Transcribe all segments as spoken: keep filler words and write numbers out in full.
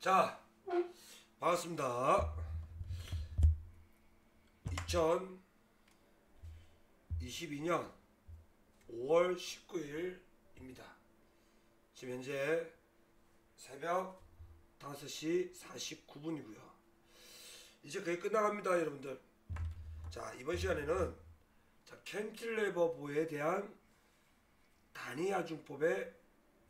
자, 반갑습니다. 이천이십이년 오월 십구일입니다. 지금 현재 새벽 다섯시 사십구분이고요 이제 거의 끝나갑니다, 여러분들. 자, 이번 시간에는 자, 캔틸레버보에 대한 단위 하중법의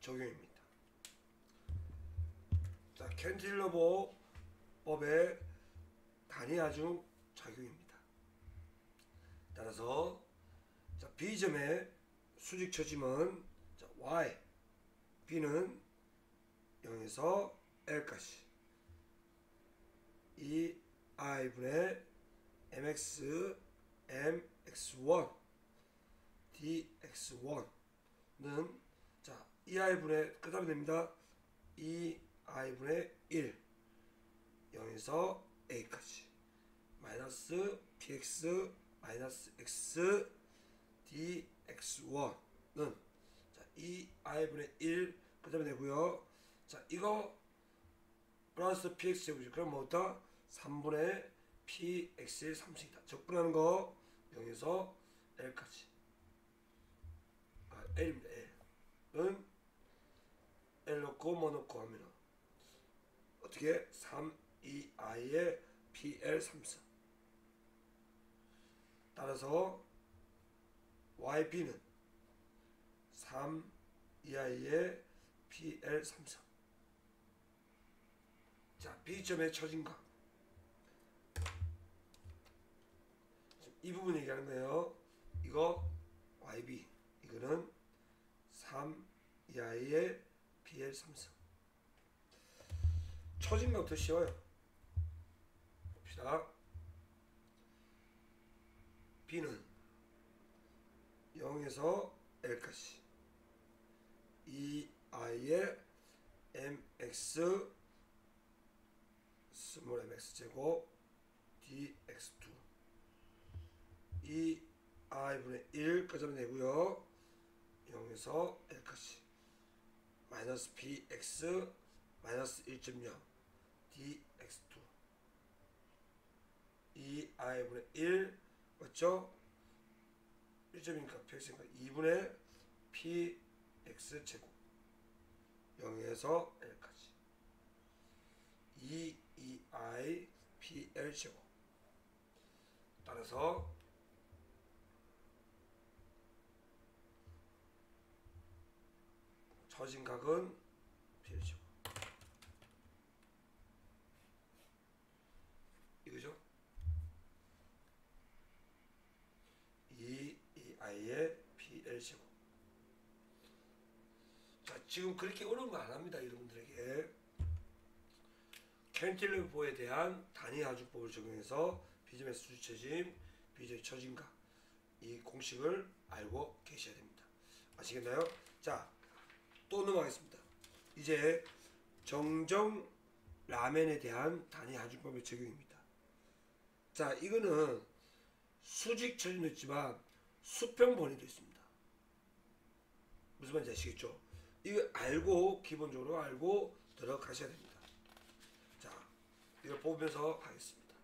적용입니다. 자, 캔틸레버보 법의 단위 하중 작용입니다. 따라서 자, B점의 수직 처짐은 자, Y, B는 영에서 L까지 이 I분의 mx, mx1, dx1는 자, 이아이분의 끝하면 됩니다. 이아이분의 일, 영에서 a까지 마이너스 px, 마이너스 x, dx1는 자, 이아이분의 일 끝하면 되고요. 자, 이거 플러스 px 해보죠. 그럼 뭐다? 삼분의 px의 삼승이다. 적분하는 거 영에서 l까지 아, l입니다. l은 l 넣고 뭐 넣고 하면은 어떻게 삼 이 아이의 pl 삼승. 따라서 yb는 삼 이 아이의 pl 삼승. 자, b점의 처진각 이 부분 얘기하는 거예요. 이거 와이비, 이거는 삼 이하의 비엘 삼승. 처진면 더 쉬워요. 봅시다. B는 영에서 L까지 이아이의 mx 스몰 mx 제곱 dx2 이 아이분의 일까지 하면 되고요. 영에서 l까지 마이너스 px 마이너스 일 점 영 dx2 이 아이분의 일 맞죠? 일 점이니까 px니까 이분의 px 제곱 영에서 l까지 이 이 i pl 제곱. 따라서 처진각은 필요죠. 이거죠? 이, 이 아이의 피엘제곱. 자, 지금 그렇게 어려운 거 안 합니다, 여러분들에게. 캔틸레버보에 대한 단위 하중법을 적용해서 B점의 수직 처짐, B점의 처진각 이 공식을 알고 계셔야 됩니다. 아시겠나요? 자, 또 넘어가겠습니다. 이제 정정 라멘에 대한 단위 하중법의 적용입니다. 자, 이거는 수직 처짐도 있지만 수평 범위도 있습니다. 무슨 말인지 아시겠죠? 이거 알고 기본적으로 알고 들어가셔야 됩니다. 자, 이걸 보면서 하겠습니다.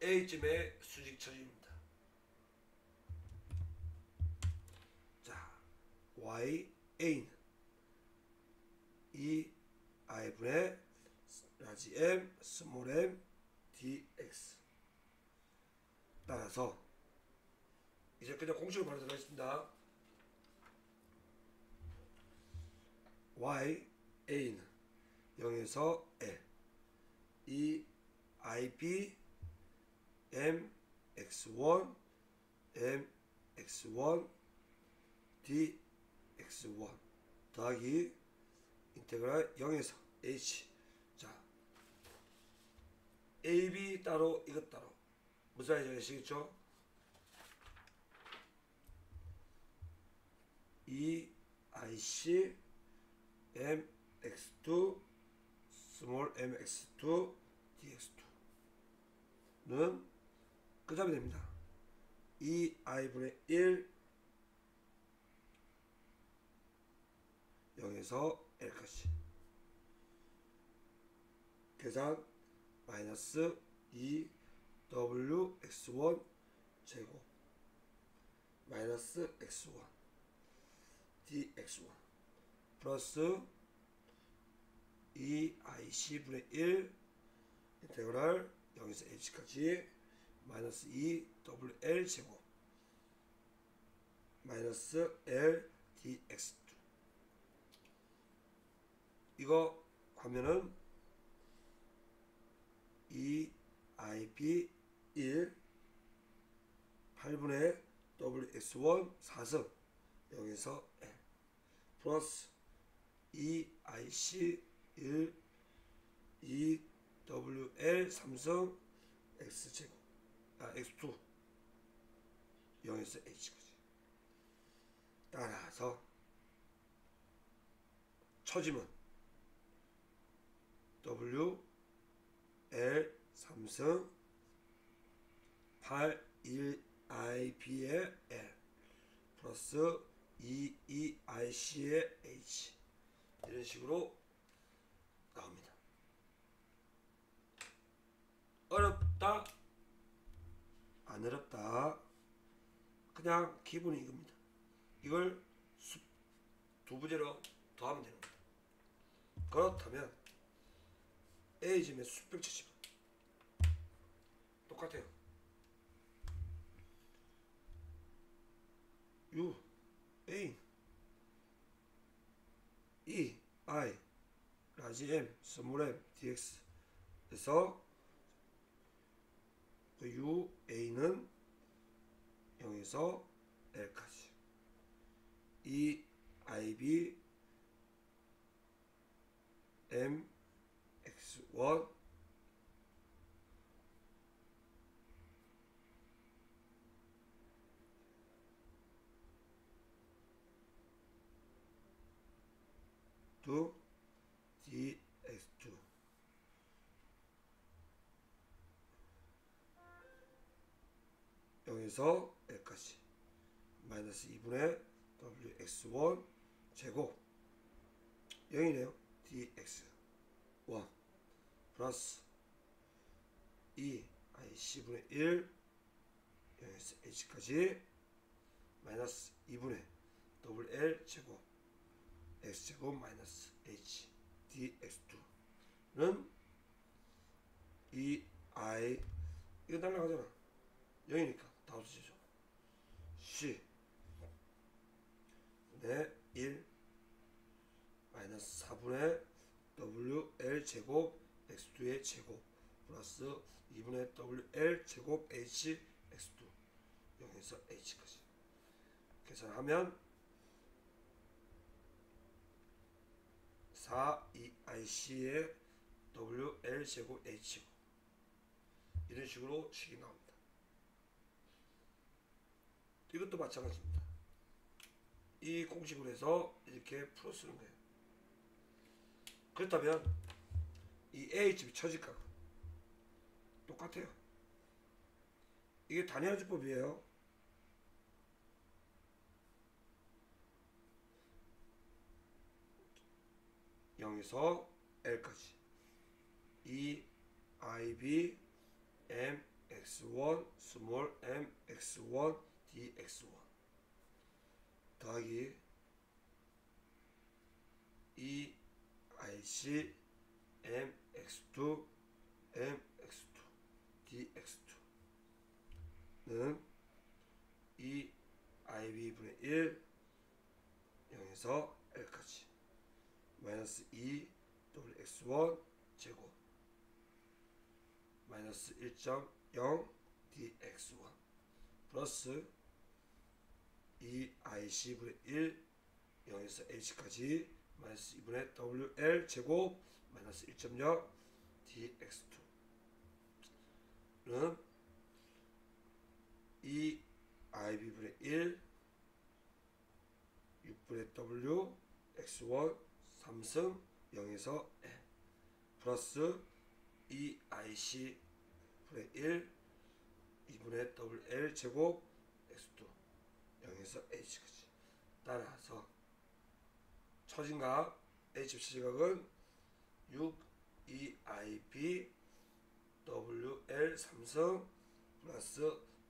A점의 수직 처짐 y a는 이 i분의 라지 m 스몰 m dx. 따라서 이제 그냥 공식으로 바로 들어가겠습니다. y a는 영에서 l 이 ib m 엑스 원 m 엑스 원 dx 엑스 원 더하기 인테그랄 영에서 h. 자, ab 따로 이것 따로 무슨 말인지 아시겠죠? 이아이씨 mx2 small mx2 dx2는 끝하면 됩니다. 이아이분의 일 영에서 L까지 계산 마이너스 이 더블유 엑스 원 제곱 마이너스 엑스 원 디 엑스 원 플러스 이 아이 씨 분의 일 인테그랄 영에서 H까지 마이너스 이 더블유 엘 제곱 마이너스 L 디 엑스 투 이거 하면은 이 아이 비 일 팔분의 더블유 엑스 원 사승 영에서 L 플러스 이 아이 씨 일 이 더블유 엘 삼승 X제곱 아 엑스 투 영에서 H까지 따라서 처짐은 더블유 엘 삼승 팔 일 아이 비의 L 플러스 이 이 아이 씨의 H 이런 식으로 나옵니다. 어렵다? 안 어렵다. 그냥 기본이 이겁니다. 이걸 두 부제로 더하면 되는 겁니다. 그렇다면 A점의 수 백칠십은 똑같아요. U, A, E, I, 라지 M, 스몰 M, 디엑스 에서 그 U, A는 영에서 L까지 E, I, B, M, 엑스 원 두 디 엑스 투 영에서 L까지 마이너스 이분의 더블유 엑스 원 제곱 영이네요. 디 엑스 원 플러스 이 아이 씨분의 일 영에서 H까지 마이너스 이분의 더블유 엘 제곱 X제곱 마이너스 H 디 엑스 투는 이 아이 이거 날라가잖아. 영이니까 다 없어지죠. C 네 일 마이너스 사분의 더블유 엘 제곱 엑스 투의 제곱 플러스 이분의 더블유 엘 제곱 H 엑스 투 영에서 H까지 계산하면 사 이 아이 씨의 더블유 엘 제곱 H고 이런 식으로 식이 나옵니다. 이것도 마찬가지입니다. 이 공식으로 해서 이렇게 풀어 쓰는 거예요. 그렇다면 이 A집이 처질값 똑같아요. 이게 단일화주법이에요. 영에서 L까지 E, I, B, M, 엑스 원, small m, 엑스 원, D, 엑스 원 더하기 E, I, C, M, 엑스 투, M, 엑스 투, D, 엑스 투는 E, I, B분의 일, 영에서 L까지 마이너스 이 더블유 엑스 원 제곱 마이너스 일 점 영 디 엑스 원 플러스 이 아이 씨분의 일 영에서 H까지 마이너스 이분의 더블유 엘 제곱 마이너스 일 점 영 디 엑스 투는 이 아이 비분의 일 육분의 W 엑스 원 삼승 영에서 L 플러스 이 아이 씨분의 일 이분의 더블유 엘 제곱 엑스 투 영에서 H까지 따라서 토진각 A 집시지각은 육 이 아이 비 더블유 엘 삼성 플러스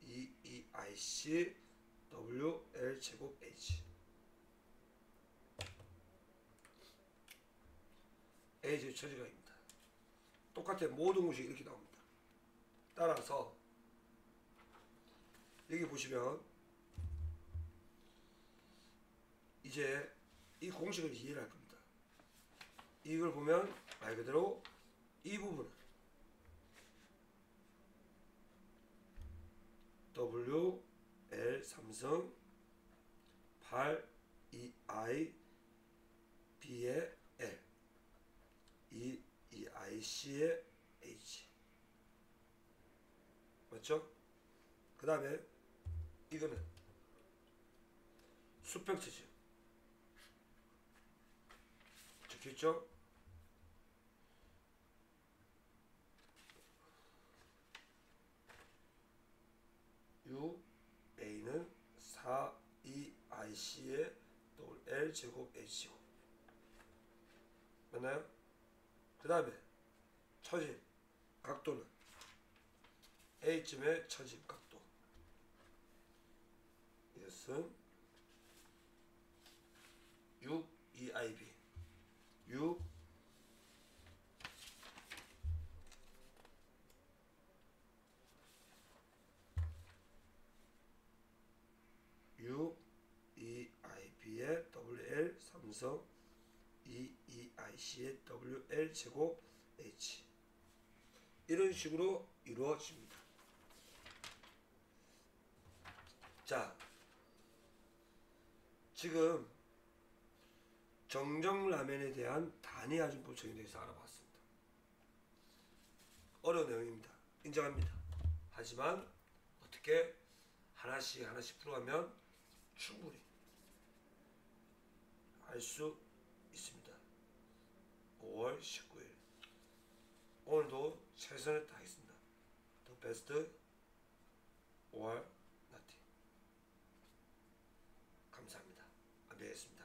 이 이 아이 씨 더블유 엘 제곱 H. A 집시지각입니다. 똑같아요. 모든 공식이 이렇게 나옵니다. 따라서 여기 보시면 이제 이 공식을 이해를 할 겁니다. 이걸 보면 말 그대로 이 부분은 더블유 엘 삼성 팔 이 아이 비의 L 이 이 아이 씨의 H 맞죠? 그 다음에 이거는 수평체죠. 적혀있죠? U, A는 사 이 아이 씨의 L 제곱 H제곱 맞나요? 그 다음에 처짐 각도는 A점의 처짐 각도 이것은 육 이 아이 비 육 육 이 아이 비의 더블유 엘 삼성 이 이 아이 씨의 더블유 엘 제곱 H 이런 식으로 이루어집니다. 자, 지금 정정라면에 대한 단위 하중법 적용에 대해서 알아봤습니다. 어려운 내용입니다. 인정합니다. 하지만 어떻게 하나씩 하나씩 풀어가면 충분히 알 수 있습니다. 오월 십구일 오늘도 최선을 다하겠습니다. The best or nothing. 감사합니다. 안녕히 계십니다.